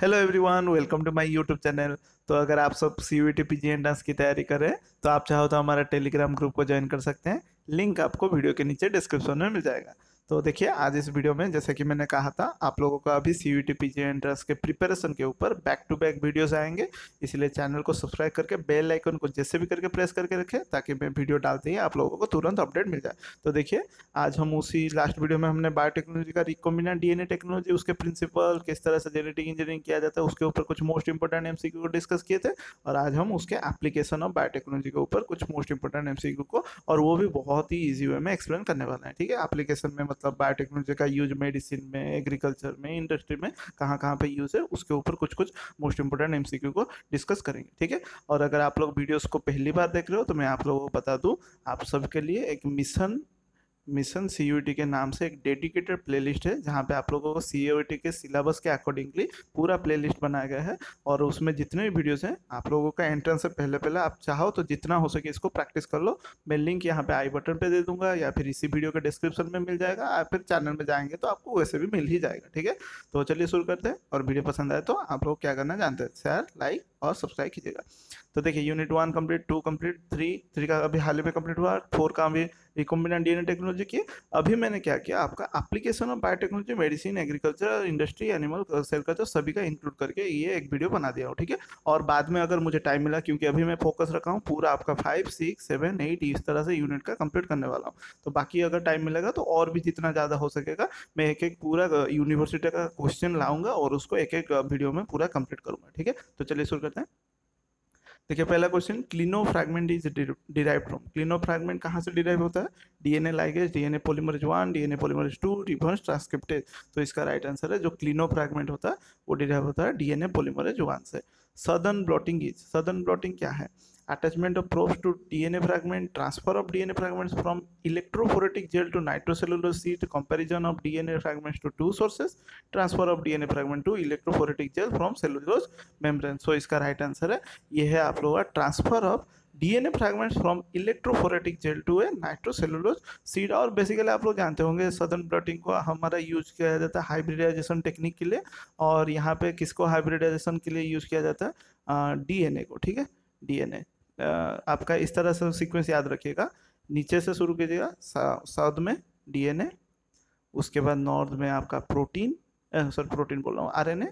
Hello everyone, welcome to my YouTube channel. तो अगर आप सब CUET PG एंट्रेंस की तैयारी कर रहे हैं तो आप चाहो तो हमारा टेलीग्राम ग्रुप को ज्वाइन कर सकते हैं। लिंक आपको वीडियो के नीचे डिस्क्रिप्शन में मिल जाएगा। तो देखिए, आज इस वीडियो में जैसे कि मैंने कहा था, आप लोगों का अभी CUET PG एंट्रेंस के प्रिपरेशन के ऊपर बैक टू बैक वीडियोस आएंगे, इसलिए चैनल को सब्सक्राइब करके बेल आइकन को जैसे भी करके प्रेस करके रखें ताकि मैं वीडियो डालते ही आप लोगों को तुरंत अपडेट मिल जाए। तो देखिए, आज हम उसी लास्ट वीडियो में हमने बायोटेक्नोलॉजी का रिकॉम्बिनेंट DNA टेक्नोलॉजी, उसके प्रिंसिपल, किस तरह से जेनेटिक इंजीनियरिंग किया जाता है, उसके ऊपर कुछ मोस्ट इंपॉर्टेंट MCQ को डिस्कस किए थे। और आज हम उसके एप्लीकेशन ऑफ बायोटेक्नोलॉजी के ऊपर कुछ मोस्ट इंपॉर्टेंट MCQ को, और वो भी बहुत ही ईजी वे में एक्सप्लेन करने वाला है। ठीक है, एप्लीकेशन में मतलब बायोटेक्नोलॉजी का यूज मेडिसिन में, एग्रीकल्चर में, इंडस्ट्री में कहाँ पे यूज है, उसके ऊपर कुछ कुछ मोस्ट इंपोर्टेंट MCQ को डिस्कस करेंगे। ठीक है, और अगर आप लोग वीडियोस को पहली बार देख रहे हो तो मैं आप लोगों को बता दूं, आप सबके लिए एक मिशन CUET के नाम से एक डेडिकेटेड प्लेलिस्ट है जहाँ पे आप लोगों को CUET के सिलेबस के अकॉर्डिंगली पूरा प्लेलिस्ट बनाया गया है। और उसमें जितने भी वीडियोस हैं, आप लोगों का एंट्रेंस से पहले आप चाहो तो जितना हो सके इसको प्रैक्टिस कर लो। मैं लिंक यहाँ पे आई बटन पे दे दूंगा या फिर इसी वीडियो के डिस्क्रिप्शन में मिल जाएगा, या फिर चैनल में जाएंगे तो आपको वैसे भी मिल ही जाएगा। ठीक है, तो चलिए शुरू करते हैं। और वीडियो पसंद आए तो आप लोग क्या करना जानते हैं, शेयर, लाइक और सब्सक्राइब कीजिएगा। तो देखिए, यूनिट 1 कंप्लीट, 2 कंप्लीट, 3 का अभी हाल ही में कंप्लीट हुआ, 4 का भी रिकॉम्बिनेंट DNA टेक्नोलॉजी की। अभी मैंने क्या किया, आपका application of biotechnology medicine, agriculture, industry, animal cell culture सभी का इंक्लूड करके ये एक वीडियो बना दिया हो। ठीक है, और बाद में अगर मुझे टाइम मिला, क्योंकि अभी मैं फोकस रखा हूँ पूरा आपका 5, 6, 7, 8 इस तरह से यूनिट का कंप्लीट करने वाला हूँ। तो बाकी अगर टाइम मिलेगा तो और भी जितना ज़्यादा हो सकेगा मैं एक पूरा यूनिवर्सिटी का क्वेश्चन लाऊंगा और उसको एक वीडियो में पूरा कंप्लीट करूँगा। ठीक है, तो चलिए शुरू करते हैं। देखिए, पहला question, Klenow fragment is derive from. Klenow fragment कहाँ से डिराइव होता है? DNA ligase, DNA polymerase 1, DNA polymerase 2, reverse transcriptase. तो इसका राइट आंसर है, जो क्लिनो फ्रैगमेंट होता है वो डिराइव होता है DNA पॉलीमरेज 1 से। Southern blotting is, southern blotting क्या है? Attachment of probes to DNA fragment, transfer of DNA fragments from electrophoretic gel to nitrocellulose sheet, comparison of DNA fragments to 2 sources, transfer of DNA fragment to electrophoretic gel from cellulose membrane. So इसका right answer है, ये है आप लोगों का transfer of DNA fragments from electrophoretic gel to a nitrocellulose sheet. और basically आप लोग जानते होंगे सदर्न ब्लॉटिंग को हमारा यूज किया जाता है हाइब्रिडाइजेशन टेक्निक के लिए। और यहाँ पे किसको हाइब्रिडाइजेशन के लिए यूज किया जाता है? DNA को। ठीक है, DNA आपका इस तरह से सीक्वेंस याद रखिएगा, नीचे से शुरू कीजिएगा, साउथ में DNA, उसके बाद नॉर्थ में आपका प्रोटीन RNA।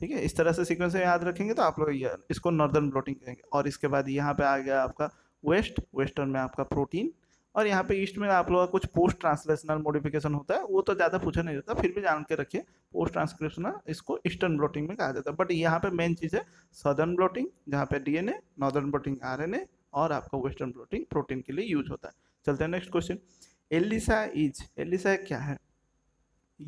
ठीक है, इस तरह से सीक्वेंस याद रखेंगे तो आप लोग इसको नॉर्दर्न ब्लॉटिंग कहेंगे। और इसके बाद यहाँ पे आ गया आपका वेस्टर्न में आपका प्रोटीन, और यहाँ पे ईस्ट में आप लोगों का कुछ पोस्ट ट्रांसलेशनल मॉडिफिकेशन होता है, वो तो ज़्यादा पूछा नहीं जाता, फिर भी जान के रखिए। पोस्ट ट्रांसक्रिप्शनल इसको ईस्टर्न ब्लॉटिंग में कहा जाता है। बट यहाँ पे मेन चीज़ है सदर्न ब्लॉटिंग, जहाँ पे DNA, नॉर्दर्न ब्लॉटिंग RNA, और आपका वेस्टर्न ब्लॉटिंग प्रोटीन के लिए यूज होता है। चलते हैं next question, ELISA is. ELISA क्या है?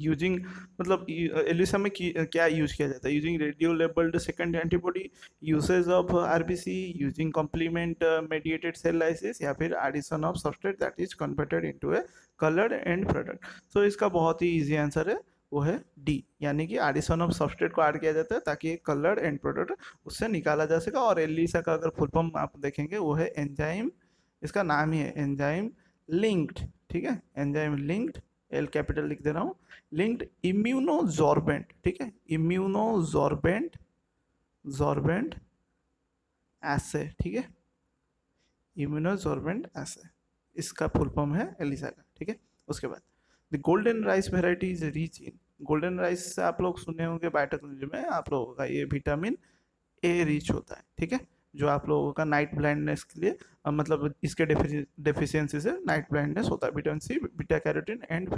यूजिंग मतलब एलिसा में क्या यूज किया जाता है? Using radio labelled second antibody, usage of RBC, using complement mediated cell lysis, या फिर addition of substrate that is converted into a colour end product. So इसका बहुत ही इजी आंसर है, वो है D, यानी कि एडिशन ऑफ सब्सट्रेट को ऐड किया जाता है ताकि एक कलर एंड प्रोडक्ट उससे निकाला जा सके। और एलिसा का अगर फुल फॉर्म आप देखेंगे वो है एंजाइम, इसका नाम ही है एंजाइम लिंक्ड। ठीक है, एंजाइम लिंक्ड, L कैपिटल लिख दे रहा हूँ, लिंक्ड इम्यूनोजॉर्बेंट। ठीक है, इम्यूनोजॉर्बेंट ऐसे। ठीक है, इम्यूनोजॉर्बेंट ऐसे, इसका फुल फॉर्म है एलिसा का। ठीक है, उसके बाद the golden rice variety is rich in. Golden rice आप लोग सुने होंगे बायोटेक्नोलॉजी में, आप लोगों का ये विटामिन A रिच होता है। ठीक है, जो आप लोगों का नाइट ब्लाइंडनेस के लिए मतलब इसके डेफिशिएंसी से नाइट ब्लाइंडनेस होता है। Vitamin C, beta carotene and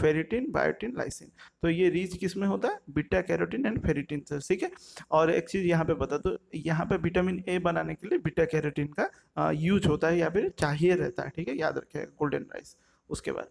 ferritin, biotin, lysine. तो ये रिच किस में होता है? बीटा कैरोटीन एंड फेरिटिन से। ठीक है, और एक चीज़ यहाँ पे बता दो, यहाँ पे विटामिन A बनाने के लिए बीटा कैरोटीन का यूज होता है या फिर चाहिए रहता है। ठीक है, याद रखेगा गोल्डन राइस। उसके बाद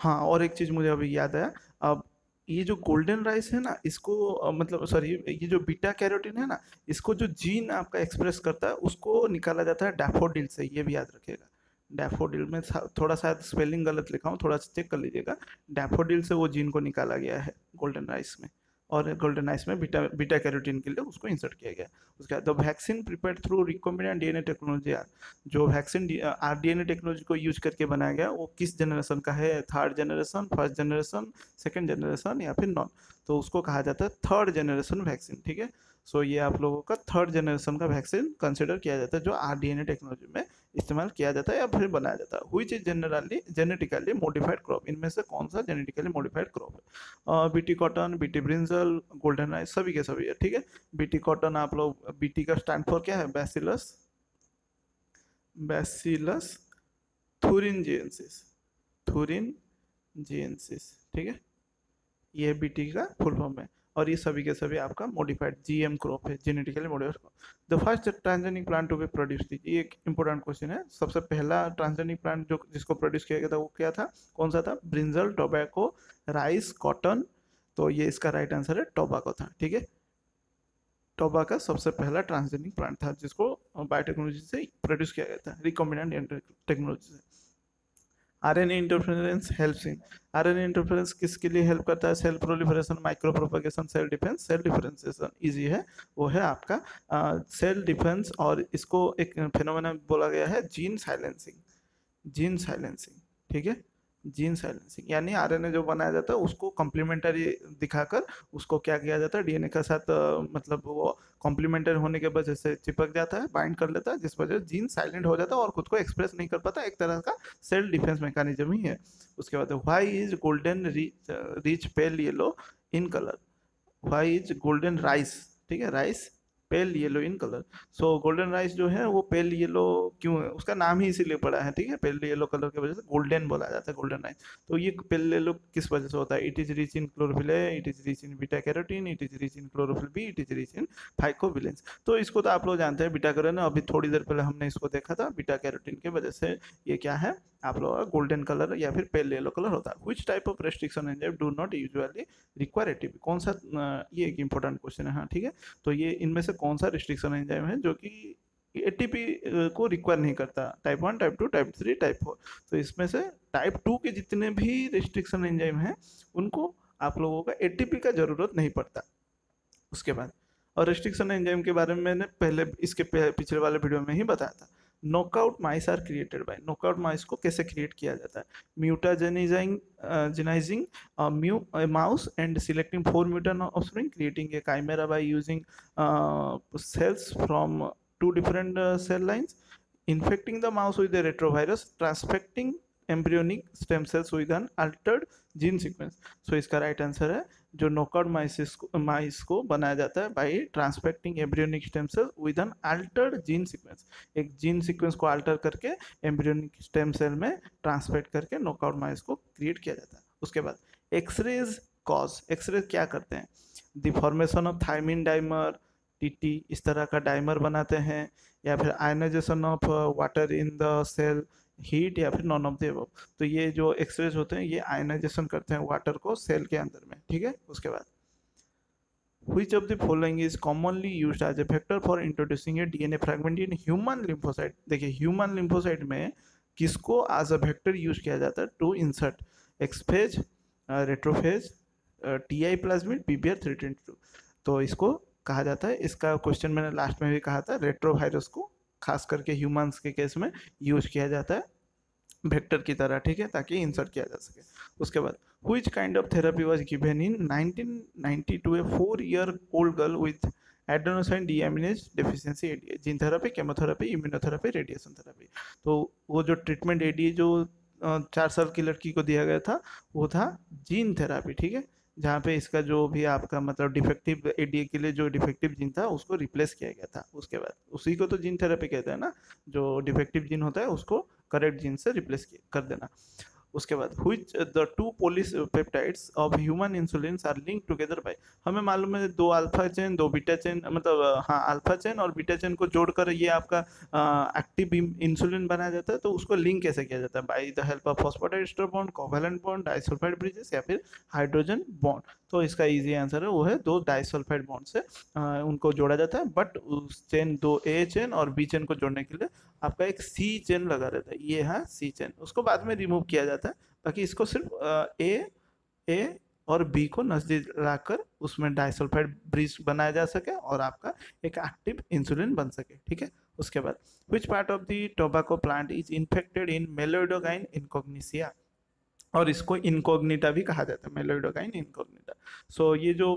हाँ, और एक चीज़ मुझे अभी याद आया, अब ये जो गोल्डन राइस है ना, इसको मतलब सॉरी, ये जो बीटा कैरोटीन है ना, इसको जो जीन आपका एक्सप्रेस करता है उसको निकाला जाता है डैफोडिल से। ये भी याद रखिएगा, डैफोडिल में थोड़ा सा स्पेलिंग गलत लिखा हूँ, थोड़ा सा चेक कर लीजिएगा। डैफोडिल से वो जीन को निकाला गया है गोल्डन राइस में, और गोल्डन राइस में बीटा कैरोटीन के लिए उसको इंसर्ट किया गया। उसके बाद the vaccine prepare through recombinant DNA technology are. जो वैक्सीन RDNA टेक्नोलॉजी को यूज करके बनाया गया वो किस जनरेशन का है? 3rd generation, 1st generation, 2nd generation, या फिर नॉन। तो उसको कहा जाता है थर्ड जनरेशन वैक्सीन, ठीक है। सो ये आप लोगों का थर्ड जनरेशन का वैक्सीन कंसिडर किया जाता है जो आरडीएनए टेक्नोलॉजी में इस्तेमाल किया जाता है या फिर बनाया जाता है। हुई चीज जनरली जेनेटिकली मॉडिफाइड क्रॉप, इनमें से कौन सा जेनेटिकली मॉडिफाइड क्रॉप है? BT cotton, BT brinjal, golden rice, सभी के सभी है, ठीक है। बीटी कॉटन आप लोग, बीटी का स्टैंड फॉर क्या है? बैसिलस, बैसिलस थुरिनजिएंसिस, थुरिनजिएंसिस, ठीक है, ये बीटी का फुल फॉर्म है। और ये सभी के सभी आपका मॉडिफाइड जीएम क्रॉप है, genetically modified crop. The first transgenic plant to be produce, ये एक इंपॉर्टेंट क्वेश्चन है। सबसे पहला ट्रांसजेनिक प्लांट जो जिसको प्रोड्यूस किया गया था वो क्या था, कौन सा था? ब्रिंजल, टोबैको, राइस, कॉटन, तो ये इसका राइट आंसर है टोबैको था, ठीक है। टोबैको सबसे पहला ट्रांसजेनिक प्लांट था जिसको बायोटेक्नोलॉजी से प्रोड्यूस किया गया था, रिकॉम्बिनेंट टेक्नोलॉजी से। RNA interference helps in, RNA interference किसके लिए हेल्प करता है? Cell proliferation, micro propagation, cell defence, cell differentiation, easy है, वो है आपका सेल डिफेंस। और इसको एक फेनोमेना बोला गया है जीन साइलेंसिंग, जीन साइलेंसिंग, ठीक है, जीन साइलेंसिंग। यानी आरएनए जो बनाया जाता है उसको कॉम्प्लीमेंटरी दिखाकर उसको क्या किया जाता है, डीएनए के साथ मतलब वो कॉम्प्लीमेंटरी होने के वजह से चिपक जाता है, बाइंड कर लेता है, जिस वजह से जीन साइलेंट हो जाता है और खुद को एक्सप्रेस नहीं कर पाता। एक तरह का सेल डिफेंस मैकेनिज्म ही है। उसके बाद why is golden rich pale yellow in colour, why is golden rice, ठीक है, rice pale yellow in colour. So golden rice जो है वो पेल येलो क्यों है, उसका नाम ही इसीलिए पड़ा है, ठीक है, पेल येलो कलर की वजह से गोल्डन बोला जाता है, गोल्डन राइस। तो ये पेल येलो किस वजह से होता है? It is rich in chlorophyll, it is rich in beta carotene, it is rich in chlorophyll B, it is rich in phycobilins. तो इसको तो आप लोग जानते हैं, बीटा कैरोटीन, अभी थोड़ी देर पहले हमने इसको देखा था। बीटा कैरोटीन की वजह से ये क्या है आप लोगों का गोल्डन कलर या फिर पेल येलो कलर होता है। Which type of restriction enzyme do not usually require ATP, कौन सा, ये एक इंपॉर्टेंट क्वेश्चन है, हाँ, ठीक है। तो ये इनमें से कौन सा रिस्ट्रिक्शन एंजाइम है जो कि एटीपी को रिक्वायर नहीं करता? Type 1, type 2, type 3, type 4। तो इसमें से टाइप 2 के जितने भी रिस्ट्रिक्शन एंजाइम हैं उनको आप लोगों का एटीपी का जरूरत नहीं पड़ता। उसके बाद और रिस्ट्रिक्शन एंजाइम के बारे में मैंने पहले इसके पिछले वाले वीडियो में ही बताया था। Knockout mice are created by, knockout mice को कैसे क्रिएट किया जाता है? Mutagenizing mouse and selecting 4 mutant offspring, creating a chimera by using cells from 2 different cell lines, infecting the mouse with a retrovirus, transfecting embryonic stem cells with an altered gene sequence. So इसका right answer है जो knockout mice को बनाया जाता है by transfecting embryonic stem cell with an altered gene sequence, एक gene sequence को alter करके एम्ब्रियोनिक स्टेम सेल में ट्रांसफेक्ट करके नॉकआउट माइस को क्रिएट किया जाता है। उसके बाद एक्सरेज कॉज, एक्सरेज क्या करते हैं? The formation of thymine dimer, TT, इस तरह का डाइमर बनाते हैं, या फिर ionization of water in the cell, heat, या फिर नॉन ऑफ द अबव। तो ये जो एक्सरेज होते हैं ये आयनाइजेशन करते हैं वाटर को सेल के अंदर में, ठीक है। उसके बाद which of the following is commonly used as a factor for introducing a DNA fragment in human lymphocyte. देखिए ह्यूमन लिम्फोसाइट में किसको एज अ फैक्टर यूज किया जाता है to insert? X phage, retrophage, TI plasmid, PBR 322। तो इसको कहा जाता है, इसका क्वेश्चन मैंने लास्ट में भी कहा था, रेट्रोवायरस को खास करके ह्यूमंस के केस में यूज किया जाता है वेक्टर की तरह, ठीक है, ताकि इंसर्ट किया जा सके। उसके बाद which kind of therapy was given in 1992 a 4-year-old girl with adenosine deaminase deficiency, ADA, gene therapy, chemotherapy, immunotherapy, radiation therapy. तो वो जो ट्रीटमेंट एडीए जो 4 साल की लड़की को दिया गया था वो था जीन थेरेपी, ठीक है, जहाँ पे इसका जो भी आपका मतलब डिफेक्टिव एडीए के लिए जो डिफेक्टिव जीन था उसको रिप्लेस किया गया था। उसके बाद उसी को तो जीन थेरेपी कहते हैं ना, जो डिफेक्टिव जीन होता है उसको करेक्ट जीन से रिप्लेस कर देना। उसके बाद which the 2 police peptides of human insulin are link together by, हमें मालूम है 2 अल्फा चेन 2 बीटा चेन, मतलब हाँ अल्फा चेन और बीटा चेन को जोड़कर ये आपका एक्टिव इंसुलिन बनाया जाता है। तो उसको लिंक कैसे किया जाता है? By the help of phosphoryl ester bond, covalent bond, disulphide bridges, या फिर हाइड्रोजन बॉन्ड। तो इसका ईजी आंसर है वो है 2 डाइसल्फाइड बॉन्ड से उनको जोड़ा जाता है, बट उस चेन 2 ए चेन और बी चेन को जोड़ने के लिए आपका एक सी चेन लगा रहता है, ये है सी चेन, उसको बाद में रिमूव किया जाता है, ताकि इसको सिर्फ ए और बी को नजदीक लाकर उसमें डाइसल्फाइड ब्रिज बनाया जा सके और आपका एक एक्टिव इंसुलिन बन सके, ठीक है। उसके बाद which part of the tobacco plant is infected in meloidogyne incognisia, और इसको इनकॉग्निटा भी कहा जाता है, मेलोइडोगाइन इनकॉग्निटा। सो ये जो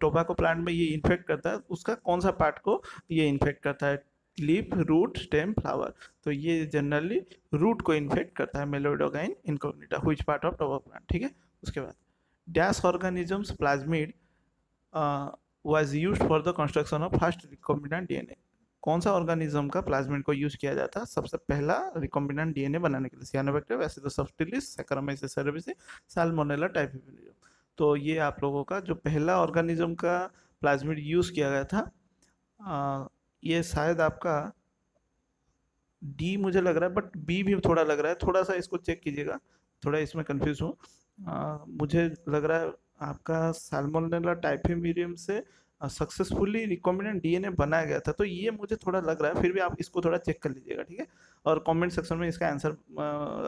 टोबैको प्लांट में ये इन्फेक्ट करता है, उसका कौन सा पार्ट को ये इन्फेक्ट करता है? Leaf, root, stem, flower. तो ये जनरली रूट को इन्फेक्ट करता है, meloidogyne incognita, which part of tobacco plant, ठीक है। उसके बाद dash organisms plasmid was used for the construction of first recombinant DNA. कौन सा ऑर्गेनिज्म का प्लाज्मिड को यूज किया जाता है सबसे पहला रिकॉम्बिनेंट डीएनए बनाने के लिए? Cyanobacteria, एसिडोसैप्टिलिस, saccharomyces cerevisiae, salmonella typhi. तो ये आप लोगों का जो पहला ऑर्गेनिज्म का प्लाज्मिड यूज किया गया था, ये शायद आपका डी मुझे लग रहा है, बट बी भी थोड़ा लग रहा है, थोड़ा सा इसको चेक कीजिएगा, थोड़ा इसमें कन्फ्यूज हूँ। मुझे लग रहा है आपका साल्मोनेला टाइफीमीरियम से सक्सेसफुली रिकॉम्बिनेंट डीएनए बनाया गया था, तो ये मुझे थोड़ा लग रहा है, फिर भी आप इसको थोड़ा चेक कर लीजिएगा, ठीक है। और कमेंट सेक्शन में इसका आंसर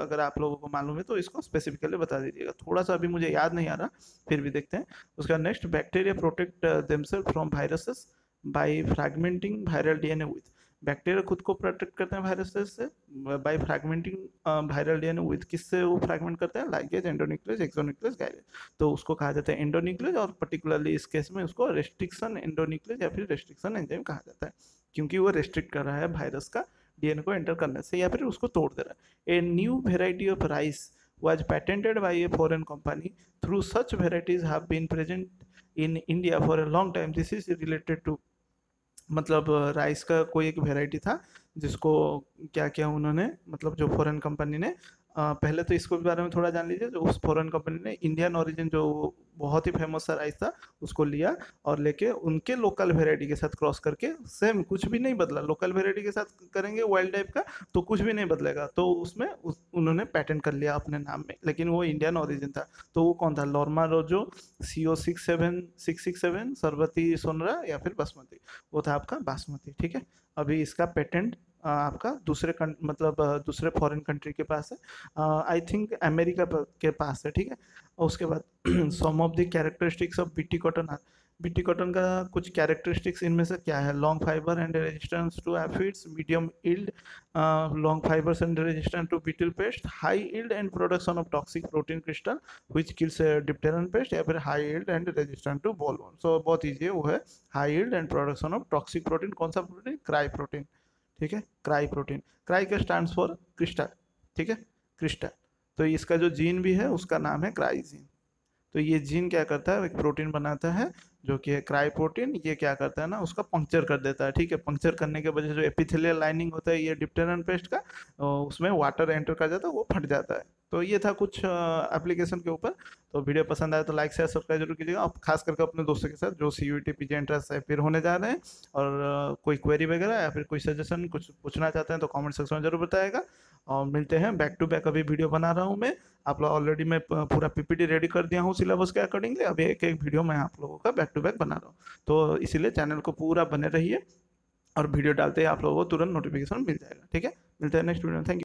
अगर आप लोगों को मालूम है तो इसको स्पेसिफिकली बता दीजिएगा। थोड़ा सा अभी मुझे याद नहीं आ रहा, फिर भी देखते हैं। उसका next, bacteria protect themselves from viruses by fragmenting viral DNA with. Bacteria खुद को प्रोटेक्ट करते हैं वायरसेस से by fragmenting viral DNA with. किससे वो फ्रैगमेंट करते हैं? Ligase, endonuclease, exonuclease, gyrase. तो उसको कहा जाता है एंडोन्यूक्लियोज, और पर्टिकुलरली इस केस में उसको रेस्ट्रिक्शन एंडोन्यूक्लियोज या फिर रेस्ट्रिक्शन एंजाइम कहा जाता है, क्योंकि वो रेस्ट्रिक्ट कर रहा है वायरस का डीएनए को एंटर करने से या फिर उसको तोड़ दे रहा है। A new variety of rice was patented by a foreign company, through such varieties have been present in India for a long time. This is related to, मतलब राइस का कोई एक वेराइटी था जिसको क्या किया उन्होंने, मतलब जो फॉरेन कंपनी ने, पहले तो इसको बारे में थोड़ा जान लीजिए। जो उस फॉरेन कंपनी ने इंडियन ओरिजिन जो बहुत ही फेमस सा राइस था उसको लिया और लेके उनके लोकल वेराइटी के साथ क्रॉस करके, सेम कुछ भी नहीं बदला, लोकल वेराइटी के साथ करेंगे वाइल्ड टाइप का तो कुछ भी नहीं बदलेगा, तो उसमें उन्होंने पैटेंट कर लिया अपने नाम में, लेकिन वो इंडियन ओरिजिन था। तो वो कौन था? लोरमा रोजो, CO67, सरबती सोनरा या फिर बासमती, वो था आपका बासमती, ठीक है। अभी इसका पेटेंट आपका दूसरे फॉरेन कंट्री के पास है, आई थिंक अमेरिका के पास है, ठीक है। उसके बाद some of the characteristics of BT cotton are. BT cotton का कुछ कैरेक्टरिस्टिक्स इनमें से क्या है? Long fibre and resistance to aphids, medium yield, long fibres and resistance to beetle pest, high yield and production of toxic protein crystal which kills dipteran pest, या फिर high yield and resistance to bollworm. So बहुत easy है, वो है high yield and production of toxic protein. कौन सा protein? Cry protein, ठीक है। क्राई प्रोटीन, क्राई का स्टैंड्स फॉर क्रिस्टल, ठीक है, क्रिस्टल। तो इसका जो जीन भी है उसका नाम है क्राई जीन। तो ये जीन क्या करता है? एक प्रोटीन बनाता है जो कि है क्राई प्रोटीन। ये क्या करता है ना, उसका पंक्चर कर देता है, ठीक है। पंक्चर करने के वजह जो एपिथेलियल लाइनिंग होता है ये डिप्टेरन पेस्ट का, उसमें वाटर एंटर कर जाता है, वो फट जाता है। तो ये था कुछ एप्लीकेशन के ऊपर। तो वीडियो पसंद आया तो लाइक शेयर सब्सक्राइब जरूर कीजिएगा, और खास करके अपने दोस्तों के साथ जो CUET PG एंट्रेंस फिर होने जा रहे हैं, और कोई क्वेरी वगैरह या फिर कोई सजेशन कुछ पूछना चाहते हैं तो कमेंट सेक्शन में जरूर बताएगा। और मिलते हैं, बैक टू बैक अभी वीडियो बना रहा हूँ मैं, आप लोग ऑलरेडी मैं पूरा PPT रेडी कर दिया हूँ सिलेबस के अकॉर्डिंगली, अभी एक एक वीडियो मैं आप लोगों का बैक टू बैक बना रहा हूँ। तो इसीलिए चैनल को पूरा बने रहिए, और वीडियो डालते ही आप लोगों को तुरंत नोटिफिकेशन मिल जाएगा, ठीक है। मिलते हैं नेक्स्ट वीडियो में, थैंक यू।